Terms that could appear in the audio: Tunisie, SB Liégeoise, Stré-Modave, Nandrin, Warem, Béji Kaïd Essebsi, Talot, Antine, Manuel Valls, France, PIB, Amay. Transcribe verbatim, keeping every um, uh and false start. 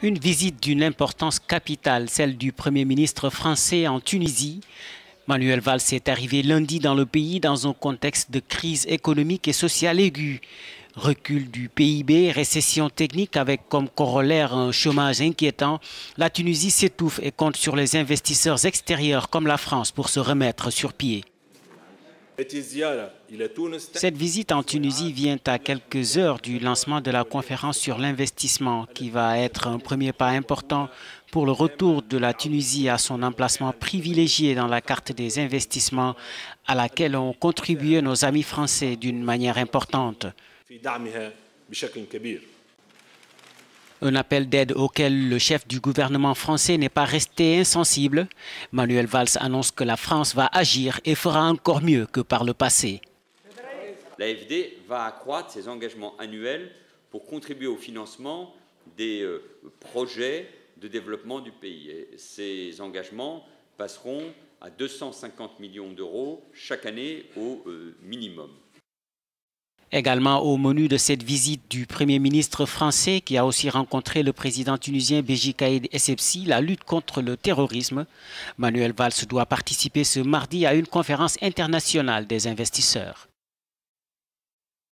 Une visite d'une importance capitale, celle du Premier ministre français en Tunisie. Manuel Valls est arrivé lundi dans le pays dans un contexte de crise économique et sociale aiguë. Recul du P I B, récession technique avec comme corollaire un chômage inquiétant, la Tunisie s'étouffe et compte sur les investisseurs extérieurs comme la France pour se remettre sur pied. Cette visite en Tunisie vient à quelques heures du lancement de la conférence sur l'investissement qui va être un premier pas important pour le retour de la Tunisie à son emplacement privilégié dans la carte des investissements à laquelle ont contribué nos amis français d'une manière importante. Un appel d'aide auquel le chef du gouvernement français n'est pas resté insensible. Manuel Valls annonce que la France va agir et fera encore mieux que par le passé. L'A F D va accroître ses engagements annuels pour contribuer au financement des euh, projets de développement du pays. Et ces engagements passeront à deux cent cinquante millions d'euros chaque année au euh, minimum. Également au menu de cette visite du Premier ministre français, qui a aussi rencontré le président tunisien Béji Kaïd Essebsi, la lutte contre le terrorisme. Manuel Valls doit participer ce mardi à une conférence internationale des investisseurs.